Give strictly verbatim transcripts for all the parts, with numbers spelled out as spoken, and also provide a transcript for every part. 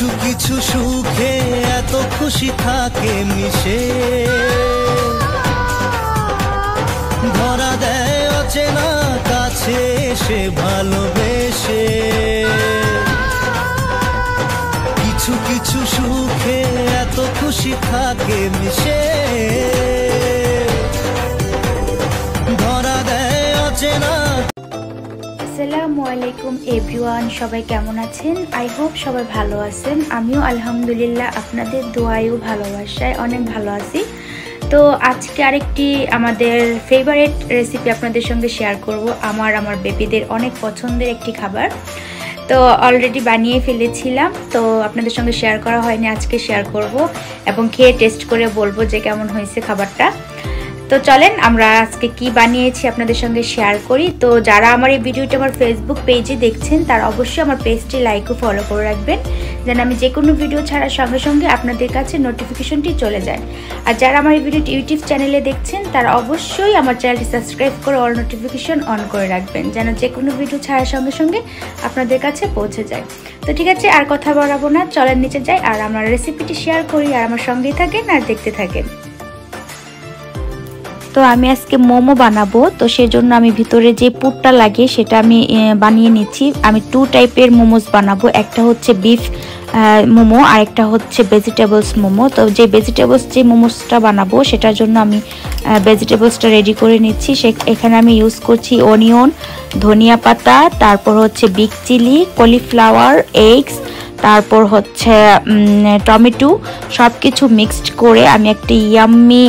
কিছু কিছু সুখে এত খুশি থাকে মিশে, ধরা দেয় অচেনা কাছে এসে ভালোবেসে। কিছু কিছু সুখে এত খুশি থাকে মিশে, ধরা দেয় অচেনা। আসসালামু আলাইকুম এভরিওয়ান, সবাই কেমন আছেন? আই হোপ সবাই ভালো আছেন। আমিও আলহামদুলিল্লাহ আপনাদের দোয়ায় ও ভালোবাসায় অনেক ভালো আছি। তো আজকে আরেকটি আমাদের ফেভারিট রেসিপি আপনাদের সঙ্গে শেয়ার করব। আমার আমার বেবিদের অনেক পছন্দের একটি খাবার, তো অলরেডি বানিয়ে ফেলেছিলাম, তো আপনাদের সঙ্গে শেয়ার করা হয়নি, আজকে শেয়ার করব এবং খেয়ে টেস্ট করে বলবো যে কেমন হয়েছে খাবারটা। তো চলেন আমরা আজকে কি বানিয়েছি আপনাদের সঙ্গে শেয়ার করি। তো যারা আমার এই ভিডিওটা আমার ফেসবুক পেজে দেখছেন তারা অবশ্যই আমার পেজটি লাইক ও ফলো করে রাখবেন, যেন আমি যে কোনো ভিডিও ছাড়ার সঙ্গে সঙ্গে আপনাদের কাছে নোটিফিকেশনটি চলে যায়। আর যারা আমার এই ভিডিওটি ইউটিউব চ্যানেলে দেখছেন তারা অবশ্যই আমার চ্যানেলটি সাবস্ক্রাইব করে অল নোটিফিকেশন অন করে রাখবেন, যেন যে কোনো ভিডিও ছাড়ার সঙ্গে সঙ্গে আপনাদের কাছে পৌঁছে যায়। তো ঠিক আছে, আর কথা বাড়াবো না, চলেন নিচে যাই আর আমার রেসিপিটি শেয়ার করি। আর আমার সঙ্গেই থাকেন আর দেখতে থাকেন। তো আমি আজকে মোমো বানাবো, তো সেজন্য আমি ভিতরে যে পুরটা লাগে সেটা আমি বানিয়ে নিচ্ছি। আমি টু টাইপের মোমোস বানাবো, একটা হচ্ছে বিফ মোমো আর একটা হচ্ছে ভেজিটেবলস মোমো। তো যে ভেজিটেবলস যে মোমোসটা বানাবো সেটার জন্য আমি ভেজিটেবলসটা রেডি করে নিচ্ছি। সে এখানে আমি ইউজ করছি অনিয়ন, ধনিয়া পাতা, তারপর হচ্ছে বিগ চিলি, কলিফ্লাওয়ার, এগস, তারপর হচ্ছে টমেটো, সব কিছু মিক্সড করে আমি একটা ইয়াম্মি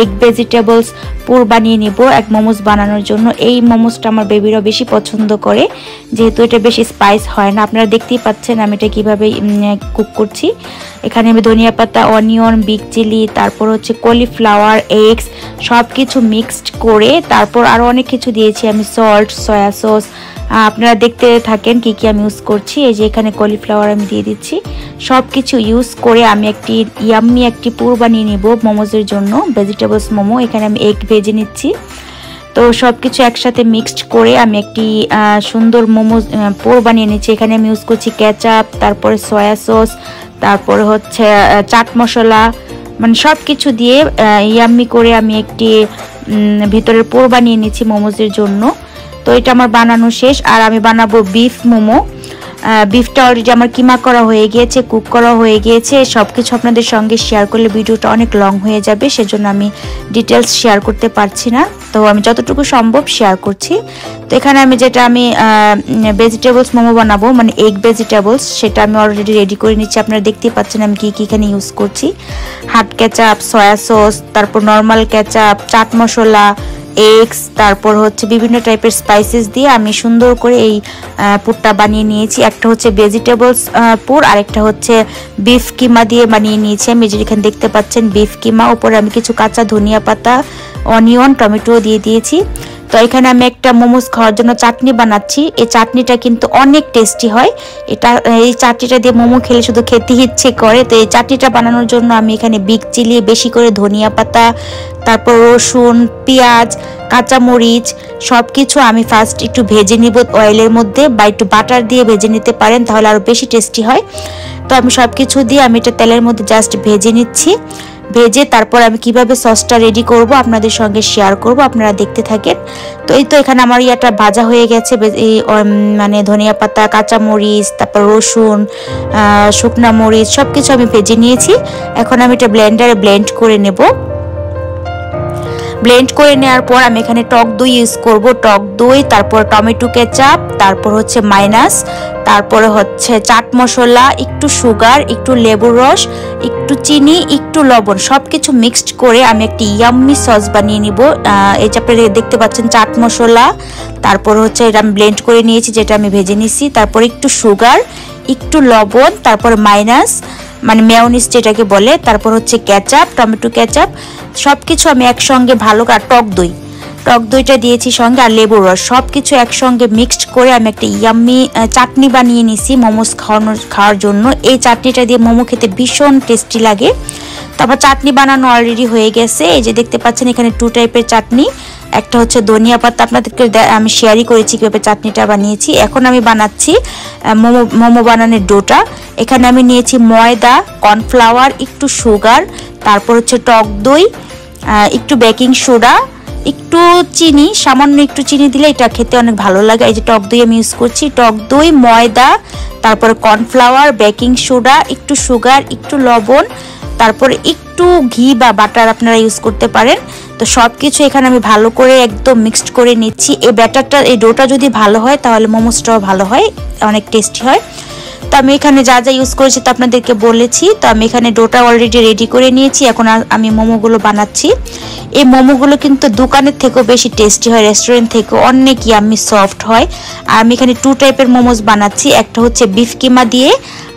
এগ ভেজিটেবলস পুর বানিয়ে নিব এক মোমোস বানানোর জন্য। এই মোমোসটা আমার বেবিরা বেশি পছন্দ করে, যেহেতু এটা বেশি স্পাইস হয় না। আপনারা দেখতেই পাচ্ছেন আমি এটা কীভাবে কুক করছি। এখানে আমি ধনিয়া পাতা, অনিয়ন, বিগ চিলি, তারপর হচ্ছে কলিফ্লাওয়ার, এগস সব কিছু মিক্সড করে, তারপর আরও অনেক কিছু দিয়েছি আমি, সল্ট, সয়া সস। আপনারা দেখতে থাকেন কি কি আমি ইউজ করছি। এই যে এখানে কলিফ্লাওয়ার আমি দিয়ে দিচ্ছি। সব কিছু ইউজ করে আমি একটি ইয়াম্মি একটি পুর বানিয়ে নিব মোমোজের জন্য, ভেজিটেবলস মোমো। এখানে আমি এগ ভেজে নিচ্ছি। তো সব কিছু একসাথে মিক্সড করে আমি একটি সুন্দর মোমো পুর বানিয়ে নিচ্ছি। এখানে আমি ইউজ করছি কেচাপ, তারপরে সয়া সস, তারপরে হচ্ছে চাট মশলা, মানে সব কিছু দিয়ে ইয়াম্মি করে আমি একটি ভিতরের পুর বানিয়ে নিচ্ছি মোমোজের জন্য। তো এটা আমার বানানো শেষ। আর আমি বানাবো বিফ মোমো। বিফটা অলরেডি আমার কিমা করা হয়ে গিয়েছে, কুক করা হয়ে গিয়েছে। সব কিছু আপনাদের সঙ্গে শেয়ার করলে ভিডিওটা অনেক লং হয়ে যাবে, সেজন্য আমি ডিটেলস শেয়ার করতে পারছি না। তো আমি যতটুকু সম্ভব শেয়ার করছি। তো এখানে আমি যেটা আমি ভেজিটেবলস মোমো বানাবো, মানে এগ ভেজিটেবলস, সেটা আমি অলরেডি রেডি করে নিচ্ছি। আপনারা দেখতেই পাচ্ছেন আমি কী কী এখানে ইউজ করছি। হাট কেচাপ, সয়া সস, তারপর normal ketchup, chaat masala, eggs, তারপর হচ্ছে বিভিন্ন টাইপের স্পাইসেস দিয়ে আমি সুন্দর করে এই পুরটা বানিয়ে নিয়েছি। একটা হচ্ছে ভেজিটেবলস পুর আর একটা হচ্ছে বিফ কিমা দিয়ে বানিয়ে নিয়েছি আমি। যেখানে দেখতে পাচ্ছেন বিফ কিমা, উপরে আমি কিছু কাঁচা ধনিয়া পাতা, অনিয়ন, টমেটো দিয়ে দিয়েছি। তো এখানে আমি একটা মোমোস খাওয়ার জন্য চাটনি বানাচ্ছি। এই চাটনিটা কিন্তু অনেক টেস্টি হয়। এটা এই চাটনিটা দিয়ে মোমো খেলে শুধু খেতে ইচ্ছে করে। তো এই চাটনিটা বানানোর জন্য আমি এখানে বিগ চিলি, বেশি করে ধনিয়া পাতা, তারপর রসুন, পেঁয়াজ, কাঁচামরিচ সব কিছু আমি ফার্স্ট একটু ভেজে নিব অয়েলের মধ্যে, বা একটু বাটার দিয়ে ভেজে নিতে পারেন, তাহলে আরও বেশি টেস্টি হয়। তো আমি সব কিছু দিয়ে আমি এটা তেলের মধ্যে জাস্ট ভেজে নিচ্ছি। ভেজে তারপর আমি কিভাবে সসটা রেডি করব আপনাদের সঙ্গে শেয়ার করব, আপনারা দেখতে থাকেন। তো এই তো এখানে আমার ইয়াটা ভাজা হয়ে গেছে, এই মানে ধনিয়া পাতা, কাঁচামরিচ, তারপর রসুন, শুকনো মরিচ সব কিছু আমি ভেজে নিয়েছি। এখন আমি এটা ব্লেন্ডারে ব্লেন্ড করে নেব। ব্লেন্ড করে নেওয়ার পর আমি এখানে টক দই ইউজ করব, টক দই, তারপর টমেটো কেচাপ, তারপর হচ্ছে মাইনাস, তারপরে হচ্ছে চাট মশলা, একটু সুগার, একটু লেবুর রস, একটু চিনি, একটু লবণ সব কিছু মিক্সড করে আমি একটি ইয়াম্মি সস বানিয়ে নিব। এই যে আপনারা দেখতে পাচ্ছেন চাট মশলা, তারপর হচ্ছে এটা আমি ব্লেন্ড করে নিয়েছি যেটা আমি ভেজে নিয়েছি, তারপর একটু সুগার, একটু লবণ, তারপর মাইনাস মানে মেয়োনিজ যেটাকে বলে, তারপর হচ্ছে কেচাপ, টমেটো কেচাপ সব কিছু আমি একসঙ্গে ভালো করে, টক দই, টক দইটা দিয়েছি সঙ্গে, আর লেবুর রস সব কিছু একসঙ্গে মিক্সড করে আমি একটা ইয়াম্মি চাটনি বানিয়ে নিয়েছি মোমোস খাওয়ানোর খাওয়ার জন্য। এই চাটনিটা দিয়ে মোমো খেতে ভীষণ টেস্টি লাগে। তারপর চাটনি বানানো অলরেডি হয়ে গেছে। এই যে দেখতে পাচ্ছেন এখানে টু টাইপের চাটনি, একটা হচ্ছে ধনিয়া পাতা, আপনাদেরকে আমি শেয়ারই করেছি কীভাবে চাটনিটা বানিয়েছি। এখন আমি বানাচ্ছি মোমো মোমো বানানোর ডোটা। एखाने आमी नियेछि मयदा कर्नफ्लावर एकटू शुगार तारपर होच्छे टक दई एकटू बेकिंग सोडा एकटू चीनी सामान्य एकटू चीनी दिले एटा खेते अनेक भालो लागे। एई जे टक दई आमी यूज करछि टक दई मयदा तारपर कर्नफ्लावर बेकिंग सोडा एकटू शुगार एकटू लवण तारपर एकटू घी बा बाटार आपनारा यूज करते पारेन। तो सबकिছু এখানে আমি ভালো করে একদম মিক্সড করে নেছি। এই ব্যাটারটা এই ডোটা যদি ভালো হয় তাহলে মোমোসটাও ভালো হয়, অনেক টেস্টি হয়। তো আমি এখানে যা যা ইউজ করেছি তা আপনাদেরকে বলেছি। তো আমি এখানে ডোটা অলরেডি রেডি করে নিয়েছি, এখন আমি মোমোগুলো বানাচ্ছি। এই মোমোগুলো কিন্তু দোকানের থেকেও বেশি টেস্টি হয়, রেস্টুরেন্ট থেকেও অনেক ইয়ামি সফট হয়। আর আমি এখানে টু টাইপের মোমোস বানাচ্ছি, একটা হচ্ছে বিফ কিমা দিয়ে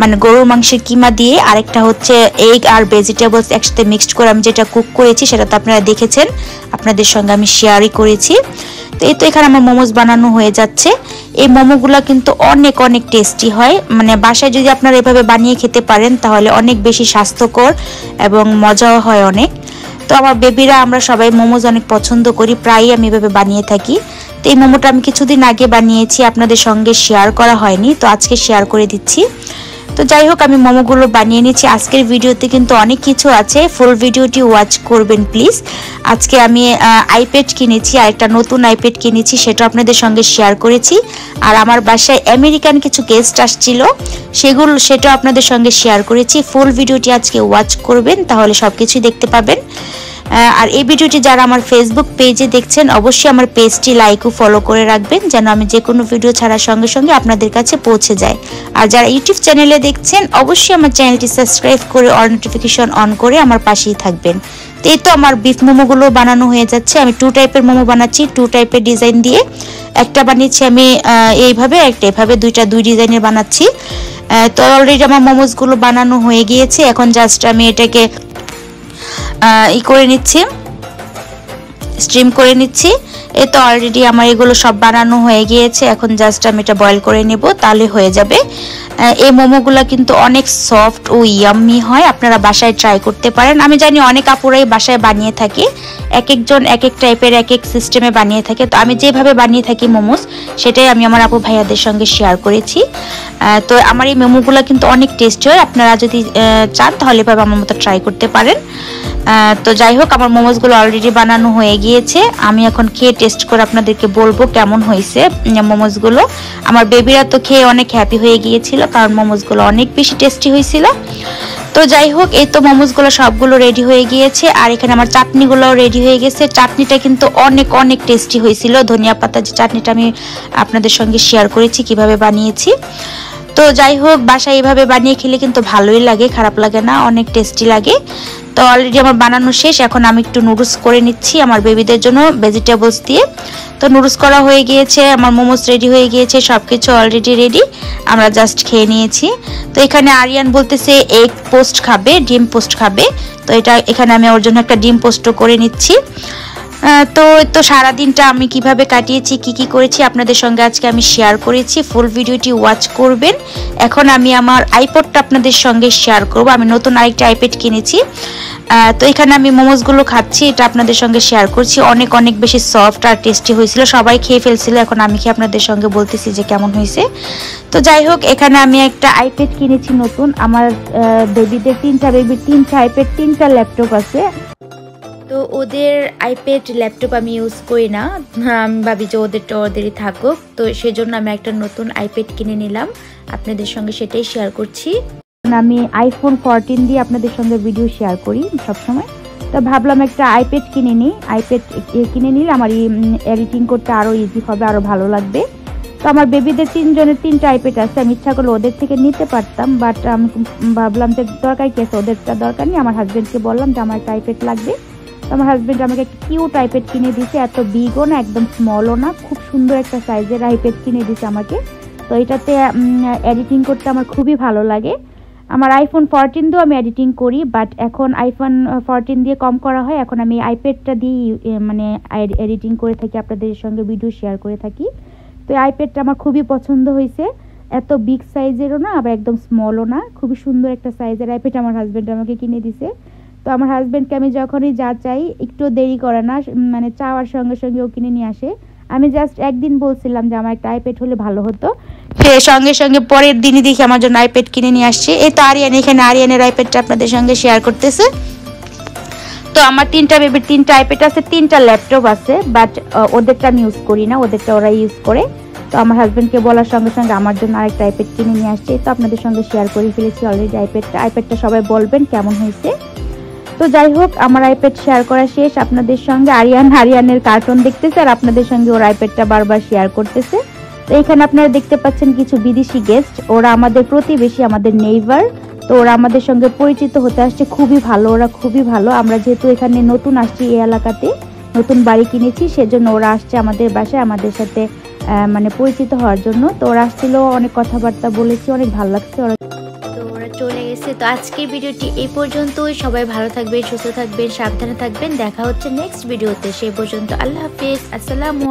মানে গরুর মাংসের কিমা দিয়ে, আরেকটা হচ্ছে এগ আর ভেজিটেবলস একসাথে মিক্সড করে আমি যেটা কুক করেছি সেটা তো আপনারা দেখেছেন, আপনাদের সঙ্গে আমি শেয়ারই করেছি। তো এই তো এখানে আমার মোমোস বানানো হয়ে যাচ্ছে। এই মোমোগুলো কিন্তু অনেক অনেক টেস্টি হয়, মানে বাসায় যদি আপনারা এভাবে বানিয়ে খেতে পারেন তাহলে অনেক বেশি স্বাস্থ্যকর এবং মজাও হয় অনেক। তো আমার বেবিরা আমরা সবাই মোমোস অনেক পছন্দ করি, প্রায়ই আমি এভাবে বানিয়ে থাকি। তো এই মোমোটা আমি কিছুদিন আগে বানিয়েছি, আপনাদের সঙ্গে শেয়ার করা হয়নি, তো আজকে শেয়ার করে দিচ্ছি। তো যাই হোক আমি মোমোগুলো বানিয়ে নিয়েছি। আজকের ভিডিওতে কিন্তু অনেক কিছু আছে, ফুল ভিডিওটি ওয়াচ করবেন প্লিজ। আজকে আমি আইপ্যাড কিনেছি, আর একটা নতুন আইপ্যাড কিনেছি, সেটা আপনাদের সঙ্গে শেয়ার করেছি। আর আমার বাসায় আমেরিকান কিছু গেস্ট আসছিল, সেগুলো সেটা আপনাদের সঙ্গে শেয়ার করেছি। ফুল ভিডিওটি আজকে ওয়াচ করবেন, তাহলে সব কিছুই দেখতে পাবেন। আর এই ভিডিওটি যারা আমার ফেসবুক পেজে দেখছেন অবশ্যই আমার পেজটি লাইক ও ফলো করে রাখবেন, যেন আমি যে কোনো ভিডিও ছাড়ার সঙ্গে সঙ্গে আপনাদের কাছে পৌঁছে যায়। আর যারা ইউটিউব চ্যানেলে দেখছেন অবশ্যই আমার চ্যানেলটি সাবস্ক্রাইব করে অল নোটিফিকেশন অন করে আমার পাশেই থাকবেন। তো এই তো আমার বিফ মোমোগুলো বানানো হয়ে যাচ্ছে। আমি টু টাইপের মোমো বানাচ্ছি, টু টাইপের ডিজাইন দিয়ে। একটা বানিয়েছি আমি এইভাবে, একটা এভাবে, দুইটা দুই ডিজাইনের বানাচ্ছি। তো অলরেডি আমার মোমোসগুলো বানানো হয়ে গিয়েছে, এখন জাস্ট আমি এটাকে ই করে নিচ্ছি, স্টিম করে নিচ্ছি। এই তো অলরেডি আমার এগুলো সব বানানো হয়ে গিয়েছে, এখন জাস্ট আমি এটা বয়েল করে নেব, তাহলে হয়ে যাবে। এই মোমোগুলো কিন্তু অনেক সফট ও ইয়াম্মি হয়, আপনারা বাসায় ট্রাই করতে পারেন। আমি জানি অনেক আপুরাই বাসায় বানিয়ে থাকে, এক একজন এক এক টাইপের এক এক সিস্টেমে বানিয়ে থাকে। তো আমি যেভাবে বানিয়ে থাকি মোমোস সেটাই আমি আমার আপু ভাইয়াদের সঙ্গে শেয়ার করেছি। তো আমার এই মোমোগুলো কিন্তু অনেক টেস্টি হয়, আপনারা যদি চান তাহলে এভাবে আমার মতো ট্রাই করতে পারেন। তো যাই হোক আমার মোমোসগুলো অলরেডি বানানো হয়ে গিয়েছে, আমি এখন খেয়ে টেস্ট করে আপনাদেরকে বলবো কেমন হয়েছে মোমোসগুলো। আমার বেবিরা তো খেয়ে অনেক হ্যাপি হয়ে গিয়েছিল, কারণ মোমোসগুলো অনেক বেশি টেস্টি হয়েছিল। তো যাই হোক এই তো মোমোসগুলো সবগুলো রেডি হয়ে গিয়েছে। আর এখানে আমার চাটনিগুলোও রেডি হয়ে গেছে। চাটনিটা কিন্তু অনেক অনেক টেস্টি হয়েছিল, ধনিয়া পাতা যে চাটনিটা আমি আপনাদের সঙ্গে শেয়ার করেছি কিভাবে বানিয়েছি। তো যাই হোক বাসায় এইভাবে বানিয়ে খেলে কিন্তু ভালোই লাগে, খারাপ লাগে না, অনেক টেস্টি লাগে। তো অলরেডি আমার বানানো শেষ, এখন আমি একটু নুডলস করে নিচ্ছি আমার বেবিদের জন্য ভেজিটেবলস দিয়ে। তো নুডলস করা হয়ে গিয়েছে, আমার মোমোস রেডি হয়ে গিয়েছে, সব কিছু অলরেডি রেডি, আমরা জাস্ট খেয়ে নিয়েছি। তো এখানে আরিয়ান বলতেছে এগ পোস্ট খাবে, ডিম পোস্ট খাবে। তো এটা এখানে আমি ওর জন্য একটা ডিম পোস্টও করে নিচ্ছি। তো তো সারাদিনটা আমি কিভাবে কাটিয়েছি, কি কি করেছি আপনাদের সঙ্গে আজকে আমি শেয়ার করেছি, ফুল ভিডিওটি ওয়াচ করবেন। এখন আমি আমার আইপ্যাডটা আপনাদের সঙ্গে শেয়ার করব। আমি নতুন আরেকটা আইপ্যাড কিনেছি। তো এখানে আমি মোমোসগুলো খাচ্ছি, এটা আপনাদের সঙ্গে শেয়ার করছি। অনেক অনেক বেশি সফট আর টেস্টি হয়েছিল, সবাই খেয়ে ফেলছিল, এখন আমি খেয়ে আপনাদের সঙ্গে বলতেছি যে কেমন হয়েছে। তো যাই হোক এখানে আমি একটা আইপ্যাড কিনেছি নতুন, আমার বেবিদের তিনটা বেবির তিনটা আইপ্যাড তিনটা ল্যাপটপ আছে। তো ওদের আইপ্যাড ল্যাপটপ আমি ইউজ করি না, আমি ভাবি যে ওদেরটা ওদেরই থাকুক। তো সেজন্য আমি একটা নতুন আইপ্যাড কিনে নিলাম, আপনাদের সঙ্গে সেটাই শেয়ার করছি। আমি আইফোন ফোরটিন দিয়ে আপনাদের সঙ্গে ভিডিও শেয়ার করি সবসময়। তো ভাবলাম একটা আইপ্যাড কিনে নিই, আইপ্যাড কিনে নিলে আমার এডিটিং করতে আরও ইজি হবে, আরও ভালো লাগবে। তো আমার বেবিদের তিনজনের তিনটা আইপ্যাড আছে, আমি ইচ্ছা করলে ওদের থেকে নিতে পারতাম, বাট আমি ভাবলাম যে দরকার কি আছে, ওদেরটা দরকার নেই। আমার হাজব্যান্ডকে বললাম যে আমার একটা আইপ্যাড লাগবে, আমার হাজব্যান্ড আমাকে একটা কিউট আইপ্যাড কিনে দিয়েছে, এত বিগও না একদম স্মলও না, খুব সুন্দর একটা সাইজের আইপ্যাড কিনে দিয়েছে আমাকে। তো এটাতে এডিটিং করতে আমার খুবই ভালো লাগে। আমার আইফোন ফোরটিন দিয়েও আমি এডিটিং করি, বাট এখন আইফোন ফোরটিন দিয়ে কম করা হয়, এখন আমি আইপ্যাডটা দিয়ে মানে এডিটিং করে থাকি, আপনাদের সঙ্গে ভিডিও শেয়ার করে থাকি। তো আইপ্যাডটা আমার খুবই পছন্দ হয়েছে, এত বিগ সাইজেরও না আবার একদম স্মলও না, খুবই সুন্দর একটা সাইজের আইপ্যাড আমার হাজব্যান্ড আমাকে কিনে দিয়েছে। তো আমার হাজব্যান্ডকে আমি যখনই যা চাই একটু দেরি করে না, মানে চাওয়ার সঙ্গে সঙ্গে ও কিনে নিয়ে আসে। आमी जस्ट एक दिन बोलছিলাম যে আমার একটা আইপ্যাড হলে ভালো হতো। সে সঙ্গে সঙ্গে পরের দিনই দেখি আমার জন্য আইপ্যাড কিনে নিয়ে আসছে। এই তো আরিয়ান এখানে আরিয়ানের আইপ্যাডটা আপনাদের সঙ্গে শেয়ার করতেছে। তো আমার তিনটা বেবির তিনটা আইপ্যাড আছে, তিনটা ল্যাপটপ আছে, বাট ওদেরটা আমি ইউজ করি না, ওদেরটা ওরা ইউজ করে। তো আমার হাজব্যান্ডকে বলার সঙ্গে সঙ্গে আমার জন্য আরেকটা আইপ্যাড কিনে নিয়ে আসছে। তো আপনাদের সঙ্গে শেয়ার করে ফেলেছি অলরেডি আইপ্যাডটা। আইপ্যাডটা সবাই বলবেন কেমন হয়েছে। তো যাই হোক, আমার আইপ্যাড শেয়ার করা শেষ আপনাদের সঙ্গে। আরিয়ান আরিয়ানের কার্টুন দেখতেছে আর আপনাদের সঙ্গে ওর আইপ্যাডটা বারবার শেয়ার করতেছে। তো এখানে আপনারা দেখতে পাচ্ছেন কিছু বিদেশি গেস্ট, ওরা আমাদের প্রতিবেশী, আমাদের নেইবার। তো ওরা আমাদের সঙ্গে পরিচিত হতে আসছে, খুবই ভালো, ওরা খুবই ভালো। আমরা যেহেতু এখানে নতুন আসছি, এই এলাকাতে নতুন বাড়ি কিনেছি, সেজন্য ওরা আসছে আমাদের বাসায় আমাদের সাথে মানে পরিচিত হওয়ার জন্য। তো ওরা আসছিল, অনেক কথাবার্তা বলেছি, অনেক ভালো লাগছে। ওরা চলে গেছে। তো আজকের ভিডিওটি এই পর্যন্তই। সবাই ভালো থাকবেন, সুস্থ থাকবেন, সাবধানে থাকবেন। দেখা হচ্ছে নেক্সট ভিডিওতে। সেই পর্যন্ত আল্লাহ হাফেজ, আসসালামু আলাইকুম।